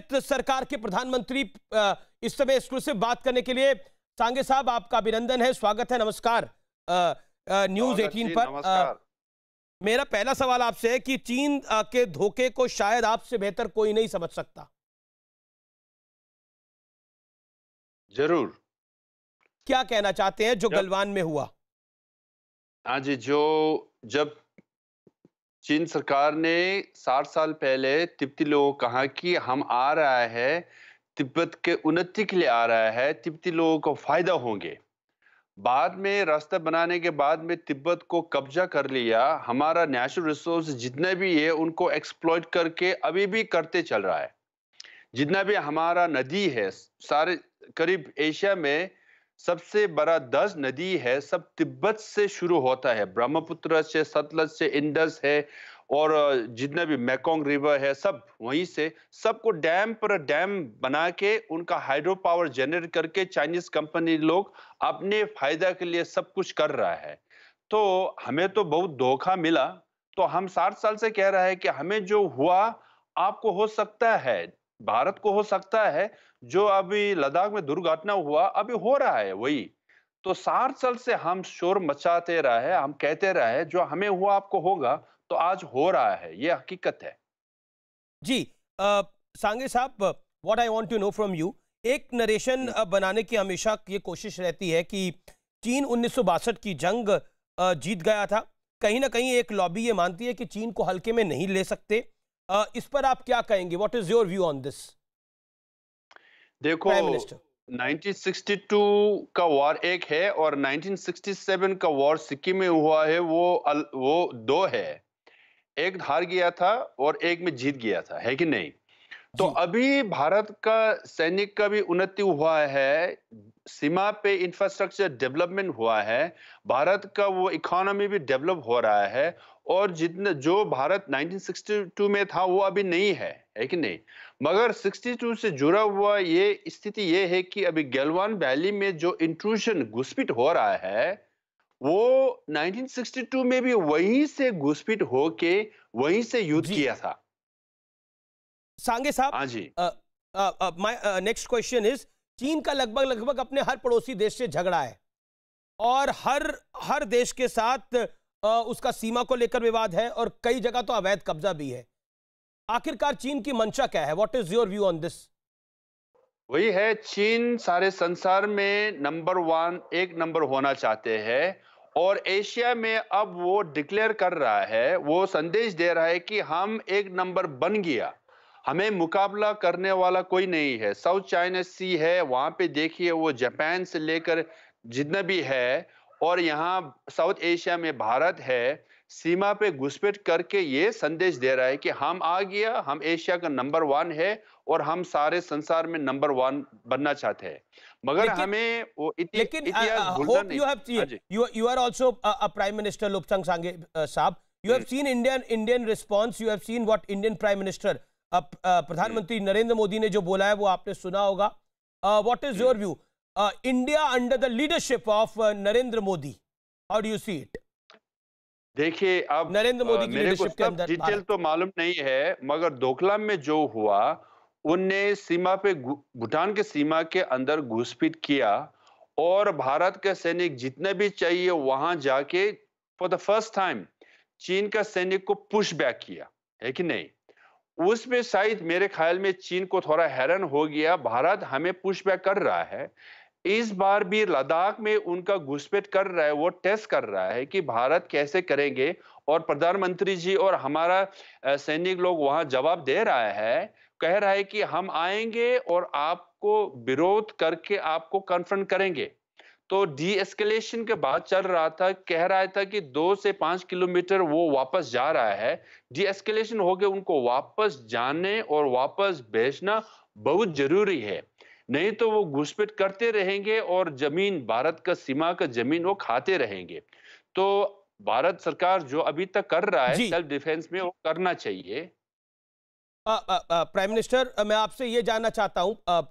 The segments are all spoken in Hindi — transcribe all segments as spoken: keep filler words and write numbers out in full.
सरकार के प्रधानमंत्री इस समय एक्सक्लूसिव बात करने के लिए। सांगे साहब आपका अभिनंदन है, स्वागत है, नमस्कार न्यूज अठारह पर। आ, मेरा पहला सवाल आपसे है कि चीन के धोखे को शायद आपसे बेहतर कोई नहीं समझ सकता। जरूर। क्या कहना चाहते हैं जो गल्वान में हुआ? हाँ जी, जो जब चीन सरकार ने साठ साल पहले तिब्बती लोगों को कहा कि हम आ रहा है तिब्बत के उन्नति के लिए आ रहा है, तिब्बती लोगों को फायदा होंगे, बाद में रास्ता बनाने के बाद में तिब्बत को कब्जा कर लिया। हमारा नेचुरल रिसोर्स जितने भी है उनको एक्सप्लॉइट करके अभी भी करते चल रहा है। जितना भी हमारा नदी है, सारे करीब एशिया में सबसे बड़ा दस नदी है, सब तिब्बत से शुरू होता है, ब्रह्मपुत्र से, सतलज से, इंडस है और जितना भी मेकोंग रिवर है सब वहीं से, सबको डैम पर डैम बना के उनका हाइड्रो पावर जनरेट करके चाइनीज कंपनी लोग अपने फायदा के लिए सब कुछ कर रहा है। तो हमें तो बहुत धोखा मिला। तो हम साठ साल से कह रहा है कि हमें जो हुआ आपको हो सकता है, भारत को हो सकता है। जो अभी लद्दाख में दुर्घटना हुआ अभी हो रहा है वही। तो साठ साल से हम शोर मचाते रहे, हम कहते रहे जो हमें हुआ आपको होगा, तो आज हो रहा है, ये हकीकत है। जी आ, सांगे साहब, what I want to know from you, एक नरेशन बनाने की हमेशा ये कोशिश रहती है कि चीन उन्नीस सौ बासठ की जंग जीत गया था, कहीं ना कहीं एक लॉबी ये मानती है कि चीन को हल्के में नहीं ले सकते। Uh, इस पर आप क्या कहेंगे? What is your view on this? देखो, नाइनटीन सिक्सटी टू का वॉर एक है और नाइनटीन सिक्सटी सेवन का वॉर सिक्किम में हुआ है, वो वो दो है। एक हार गया था और एक में जीत गया था, है कि नहीं? तो अभी भारत का सैनिक का भी उन्नति हुआ है, सीमा पे इंफ्रास्ट्रक्चर डेवलपमेंट हुआ है, भारत का वो इकोनॉमी भी डेवलप हो रहा है और जितना जो भारत नाइनटीन सिक्सटी टू में था वो अभी नहीं है, है कि नहीं? मगर सिक्सटी टू से जुड़ा हुआ ये स्थिति ये है कि अभी गलवान वैली में जो इंट्रूशन घुसपैठ हो रहा है वो नाइनटीन सिक्सटी टू में भी वहीं से घुसपैठ होके वहीं से युद्ध किया था। सांगे साहब, हाँ जी, माय नेक्स्ट क्वेश्चन इज, चीन का लगभग लगभग अपने हर पड़ोसी देश से झगड़ा है और हर हर देश के साथ uh, उसका सीमा को लेकर विवाद है और कई जगह तो अवैध कब्जा भी है। आखिरकार चीन की मंशा क्या है? What is your view on this? वही है, चीन सारे संसार में नंबर वन एक नंबर होना चाहते हैं और एशिया में अब वो डिक्लेयर कर रहा है, वो संदेश दे रहा है कि हम एक नंबर बन गया, हमें मुकाबला करने वाला कोई नहीं है। साउथ चाइना सी है, वहाँ पे देखिए वो जापान से लेकर जितना भी है और यहाँ साउथ एशिया में भारत है, सीमा पे घुसपैठ करके ये संदेश दे रहा है कि हम आ गया, हम एशिया का नंबर वन है और हम सारे संसार में नंबर वन बनना चाहते हैं। मगर हमें वो इति, लेकिन इतिहास प्रधानमंत्री नरेंद्र मोदी ने जो बोला है वो आपने सुना होगा। What is your view, India under the leadership of Narendra Modi, how do you see it? देखिए, अब नरेंद्र मोदी की लीडरशिप के अंदर डिटेल तो मालूम नहीं है, मगर दोकलाम में जो हुआ उनने सीमा पे भूटान के सीमा के अंदर घुसपैठ किया और भारत के सैनिक जितने भी चाहिए वहां जाके फॉर द फर्स्ट टाइम चीन का सैनिक को पुश बैक किया, है कि नहीं? उसमें शायद मेरे ख्याल में चीन को थोड़ा हैरान हो गया, भारत हमें पुशबैक कर रहा है। इस बार भी लद्दाख में उनका घुसपैठ कर रहा है, वो टेस्ट कर रहा है कि भारत कैसे करेंगे और प्रधानमंत्री जी और हमारा सैनिक लोग वहां जवाब दे रहा है, कह रहा है कि हम आएंगे और आपको विरोध करके आपको कन्फ्रंट करेंगे। तो डी एस्केलेशन के बाद चल रहा था, कह रहा था कि दो से पांच किलोमीटर वो वापस जा रहा है। डी एस्केलेशन हो गया, उनको वापस जाने और वापस भेजना बहुत जरूरी है, नहीं तो वो घुसपैठ करते रहेंगे और जमीन भारत का सीमा का जमीन वो खाते रहेंगे। तो भारत सरकार जो अभी तक कर रहा है सेल्फ डिफेंस में, वो करना चाहिए। प्राइम मिनिस्टर, मैं आपसे ये जानना चाहता हूँ, आप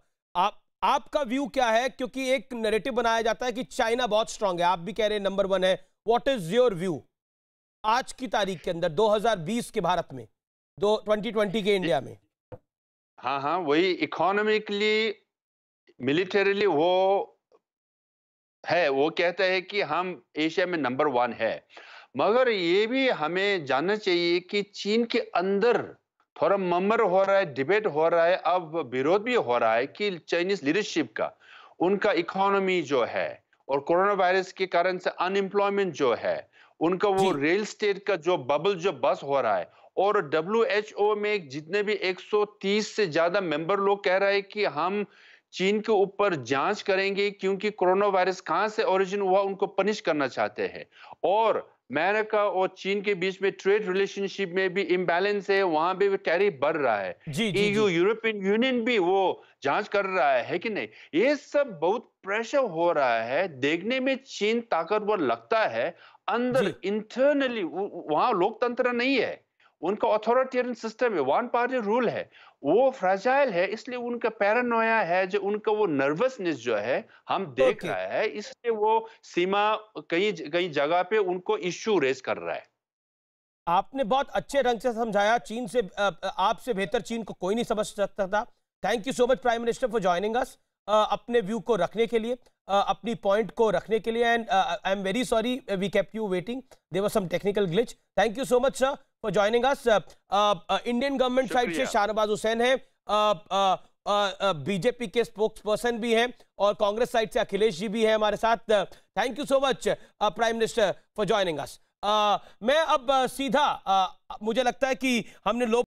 आपका व्यू क्या है, क्योंकि एक नैरेटिव बनाया जाता है कि चाइना बहुत स्ट्रांग है, आप भी कह रहे हैं नंबर वन है। व्हाट इज योर व्यू आज की तारीख के अंदर, दो हज़ार बीस के भारत में, दो ट्वेंटी ट्वेंटी के इंडिया में? हाँ हाँ वही इकोनॉमिकली मिलिटरीली वो है, वो कहता है कि हम एशिया में नंबर वन है, मगर ये भी हमें जानना चाहिए कि चीन के अंदर थोड़ा ममर हो रहा है, डिबेट हो रहा है, अब विरोध भी हो रहा है कि चाइनीज लीडरशिप का, उनका इकोनॉमी जो है और कोरोना वायरस के कारण से अनएम्प्लॉयमेंट जो है उनका, वो रियल स्टेट का जो बबल जो बस हो रहा है, और डब्ल्यू एच ओ में जितने भी एक सौ तीस से ज्यादा मेंबर लोग कह रहे हैं कि हम चीन के ऊपर जांच करेंगे क्योंकि कोरोना वायरस कहाँ से ओरिजिन हुआ, उनको पनिश करना चाहते हैं। और अमेरिका और चीन के बीच में ट्रेड रिलेशनशिप में भी इम्बैलेंस है, वहां पे भी टैरिफ बढ़ रहा है, ईयू यूरोपियन यूनियन भी वो जांच कर रहा है कि नहीं, ये सब बहुत प्रेशर हो रहा है। देखने में चीन ताकतवर लगता है, अंदर इंटरनली वहां लोकतंत्र नहीं है, उनका ऑथोरिटेरियन सिस्टम है, वन पार्टी रूल है, वो फ्रेजाइल है, इसलिए उनका पैरानोया है, जो उनका वो नर्वसनेस जो है हम देख okay. रहा है, इसलिए वो सीमा कई कई जगह पे उनको इश्यू रेज कर रहा है। आपने बहुत अच्छे रंग से समझाया, चीन से आपसे बेहतर चीन को कोई नहीं समझ सकता था। Thank you so much prime minister for joining us, अपने व्यू को रखने के लिए, अपनी पॉइंट को रखने के लिए, and I am very sorry we kept you waiting, there was some technical glitch. Thank you so much sir for joining us. Indian government side से शाहनवाज़ हुसैन है, बीजेपी के स्पोक्स पर्सन भी हैं, और कांग्रेस साइड से अखिलेश जी भी हैं हमारे साथ। Thank you so much prime minister for joining us. मैं अब uh, सीधा uh, मुझे लगता है कि हमने लोग